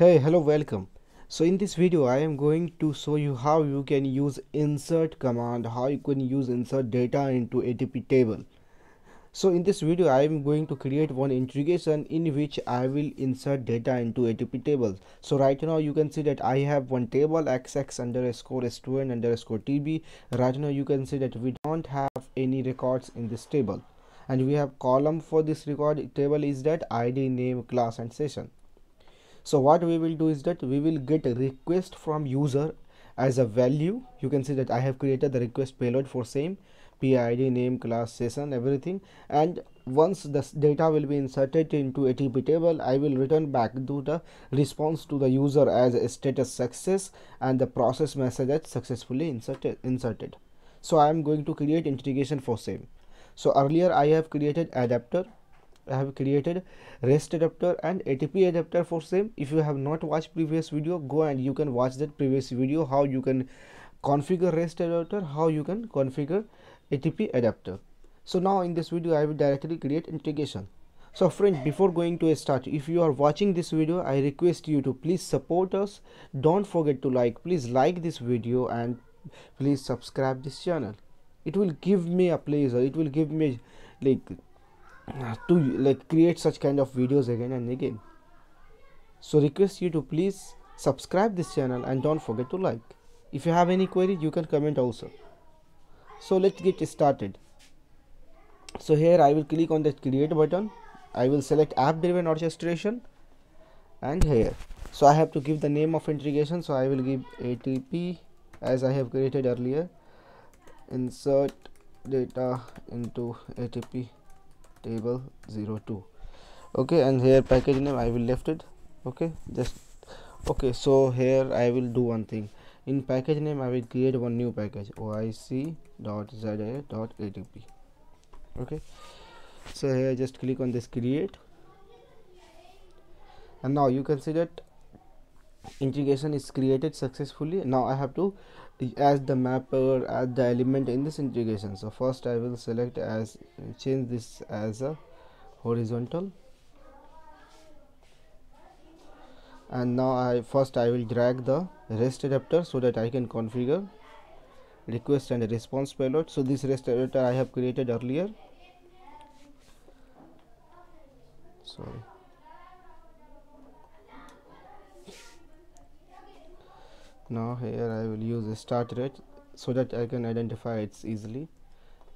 Hey, hello, welcome. So in this video I am going to show you how you can use insert command, how you can use insert data into ATP table. So in this video I am going to create one integration in which I will insert data into ATP tables. So right now you can see that I have one table xx_s2n_tb. Right now you can see that we don't have any records in this table, and we have column for this record table is that ID, name, class and session. So what we will do is that we will get a request from user as a value. You can see that I have created the request payload for same PID, name, class, session, everything, and once this data will be inserted into ATP table, I will return back to the response to the user as a status success and the process message that successfully inserted. So I am going to create integration for same. So earlier I have created adapter, I have created REST adapter and ATP adapter for same. If you have not watched previous video, go and you can watch that previous video, how you can configure REST adapter, how you can configure ATP adapter. So now in this video I will directly create integration. So friend, before going to a start, if you are watching this video, I request you to please support us. Don't forget to like, please like this video and please subscribe this channel. It will give me a pleasure, it will give me to create such kind of videos again and again. So request you to please subscribe this channel and don't forget to like. If you have any query you can comment also. So let's get started. So here I will click on that create button. I will select app driven orchestration, and here so I have to give the name of integration. So I will give ATP as I have created earlier, insert data into ATP table 02. Okay, and here package name I will left it. Okay, just okay. So here I will do one thing. In package name I will create one new package, oic.za.atp. okay, so here just click on this create, and now you can see that integration is created successfully. Now I have to add the mapper, add the element in this integration. So first I will select as, change this as a horizontal, and now I will drag the REST adapter so that I can configure request and response payload. So this REST adapter I have created earlier. Sorry. Now here I will use a start rate so that I can identify it easily,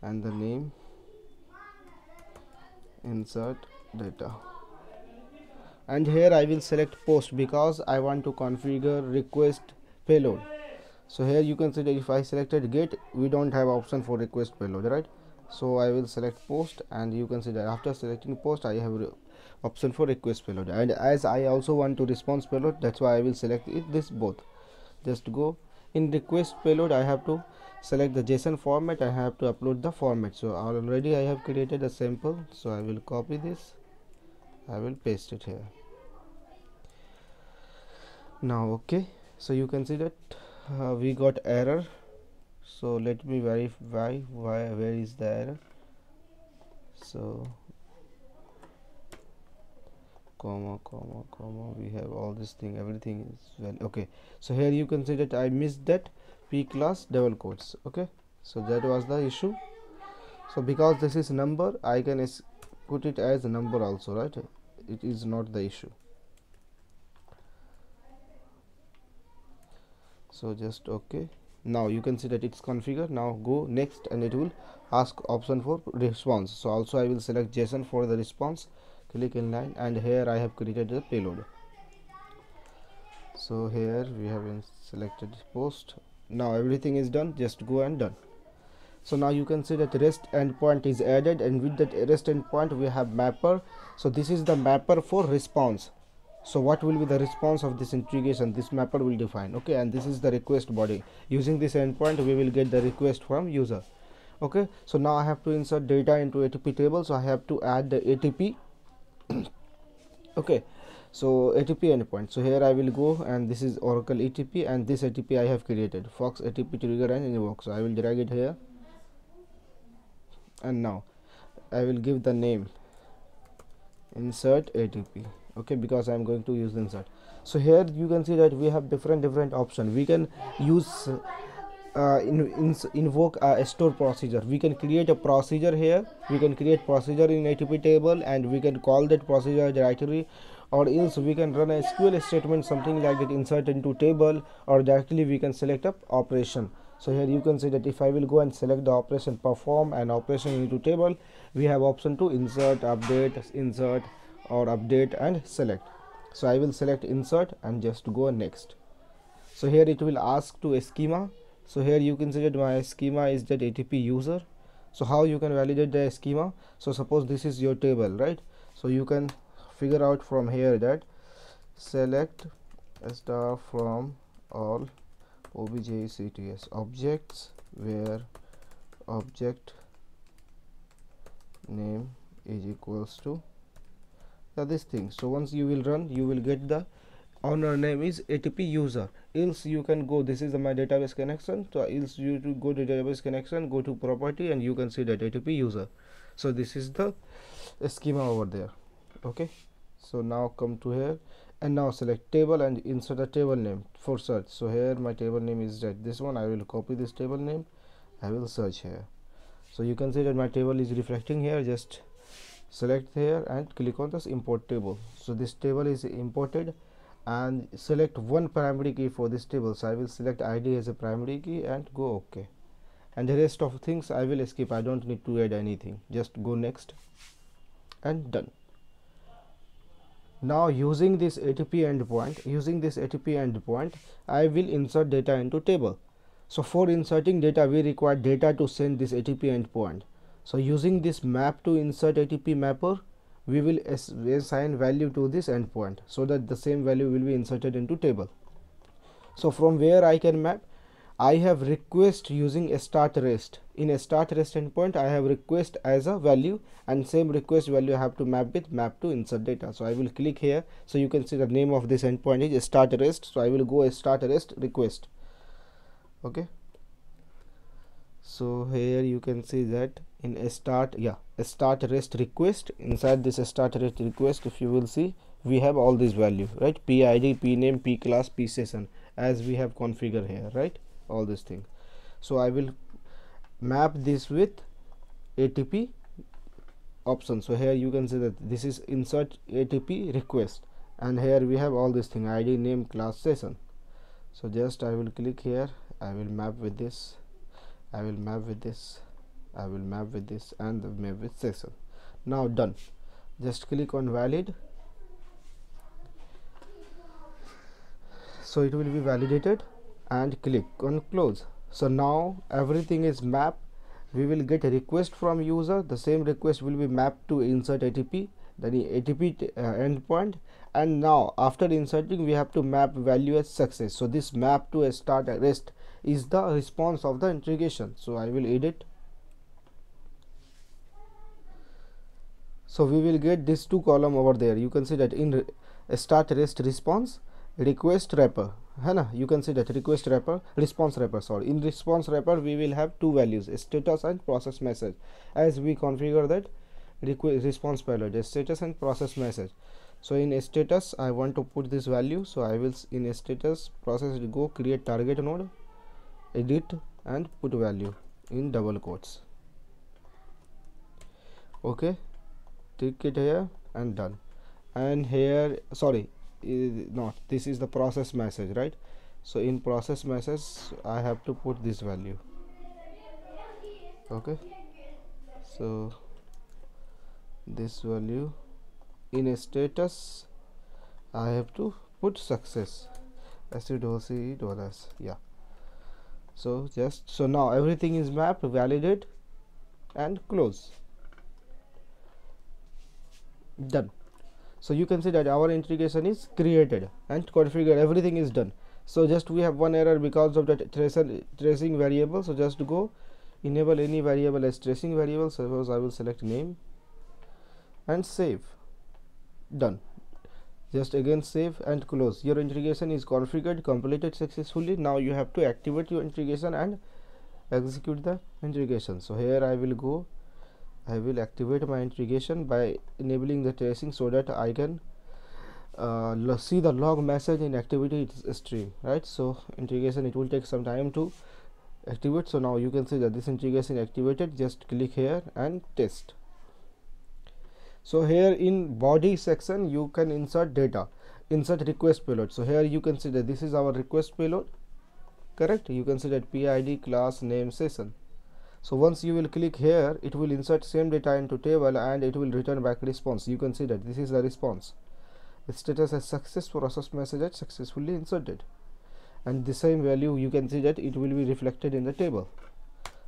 and the name insert data, and here I will select post because I want to configure request payload. So here you can see that if I selected get, we don't have option for request payload, right? So I will select post, and you can see that after selecting post I have option for request payload, and as I also want to response payload, that's why I will select this both. Just go in request payload, I have to select the JSON format, I have to upload the format. So already I have created a sample, so I will copy this, I will paste it here now. Okay, so you can see that we got error. So let me verify where is the error. So comma, we have all this thing, everything is well. Okay, so here you can see that I missed that p class double quotes. Okay, so that was the issue. So because this is number, I can put it as a number also, right? It is not the issue. So just okay, now you can see that it's configured. Now go next, and it will ask option for response. So also I will select JSON for the response, click inline, and here I have created the payload. So here we have selected post. Now everything is done, just go and done. So now you can see that REST endpoint is added, and with that REST endpoint we have mapper. So this is the mapper for response. So what will be the response of this integration, this mapper will define. Okay, and this is the request body. Using this endpoint we will get the request from user. Okay, so now I have to insert data into ATP table, so I have to add the ATP okay, so ATP endpoint. So here I will go, and this is Oracle ATP, and this ATP I have created, Fox ATP trigger and invoke. So I will drag it here, and now I will give the name insert ATP. Okay, because I am going to use insert. So here you can see that we have different options. We can use invoke a store procedure. We can create a procedure here. We can create procedure in ATP table and we can call that procedure directly, or else we can run a SQL statement, something like it, insert into table, or directly we can select a operation. So here you can see that if I will go and select the operation, perform an operation into table, we have option to insert, update, insert, or update and select. So I will select insert and just go next. So here it will ask to a schema. So here you can see that my schema is that ATP user. So how you can validate the schema? So suppose this is your table, right? So you can figure out from here that select star from all objcts objects where object name is equals to this thing. So once you will run, you will get the owner name is ATP user. Else you can go, this is my database connection, so else you to go to database connection, go to property, and you can see that ATP user. So this is the schema over there. Okay, so now come to here and now select table and insert the table name for search. So here my table name is that this one. I will copy this table name, I will search here. So you can see that my table is reflecting here. Just select here and click on this import table. So this table is imported, and select one primary key for this table. So I will select ID as a primary key and go OK, and the rest of things I will skip. I don't need to add anything, just go next and done. Now using this ATP endpoint, I will insert data into table. So for inserting data, we require data to send this ATP endpoint. So using this map to insert ATP mapper, we will assign value to this endpoint, so that the same value will be inserted into table. So from where I can map, I have request using a start rest. In a start rest endpoint, I have request as a value, and same request value I have to map with map to insert data. So I will click here. So you can see the name of this endpoint is start rest. So I will go start rest request. Okay. So here you can see that in a start, a start rest request, inside this start rest request, if you will see, we have all these value, right? PID, pname, pclass, psession, as we have configured here, right? All this thing. So I will map this with ATP option. So here you can see that this is insert ATP request, and here we have all this thing, ID, name, class, session. So just I will click here, I will map with this, I will map with this, I will map with this, and the map with session. Now done. Just click on valid. So it will be validated, and click on close. So now everything is mapped. We will get a request from user. The same request will be mapped to insert ATP, then the ATP endpoint. And now after inserting, we have to map value as success. So this map to a start rest is the response of the integration. So I will edit. So we will get this two column over there. You can see that in start rest response request wrapper, you can see that request wrapper, response wrapper, sorry. In response wrapper we will have two values, status and process message, as we configure that response payload, status and process message. So in status I want to put this value. So I will in status process go create target node, edit, and put value in double quotes. Okay, tick it here and done. And here, sorry, not this is the process message, right? So in process message I have to put this value. Okay, so this value in a status I have to put success, $$, yeah. So just, so now everything is mapped, validate, and close. Done. So you can see that our integration is created and configured, everything is done. So just we have one error because of that tracing variable. So just go enable any variable as tracing variable. Suppose I will select name and save. Done. Just again save and close. Your integration is configured, completed successfully. Now you have to activate your integration and execute the integration. So here I will go, I will activate my integration by enabling the tracing, so that I can see the log message in activity stream, right? So integration, it will take some time to activate. So now you can see that this integration activated. Just click here and test. So here in body section you can insert data, insert request payload. So here you can see that this is our request payload, correct? You can see that PID class name session. So once you will click here, it will insert same data into table and it will return back response. You can see that this is the response. The status as success, process message successfully inserted, and the same value you can see that it will be reflected in the table.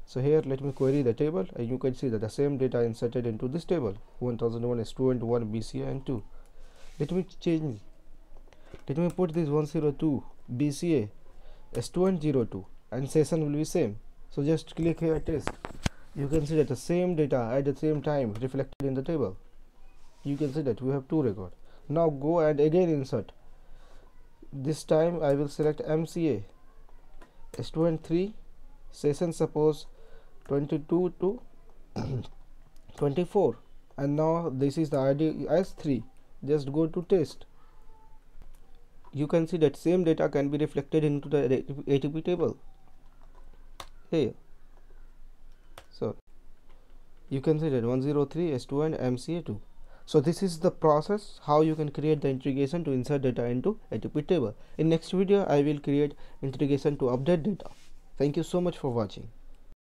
So here let me query the table and you can see that the same data inserted into this table, 1001 student 1 BCA and 2. Let me change, let me put this 102 BCA student 02 and session will be same. So just click here test. You can see that the same data at the same time reflected in the table. You can see that we have two records. Now go and again insert. This time I will select MCA student 3 session suppose 22 to 24, and now this is the ID as 3. Just go to test. You can see that same data can be reflected into the ATP table here. So you can see that 103 S2 and MCA2. So this is the process how you can create the integration to insert data into ATP table. In next video I will create integration to update data. Thank you so much for watching.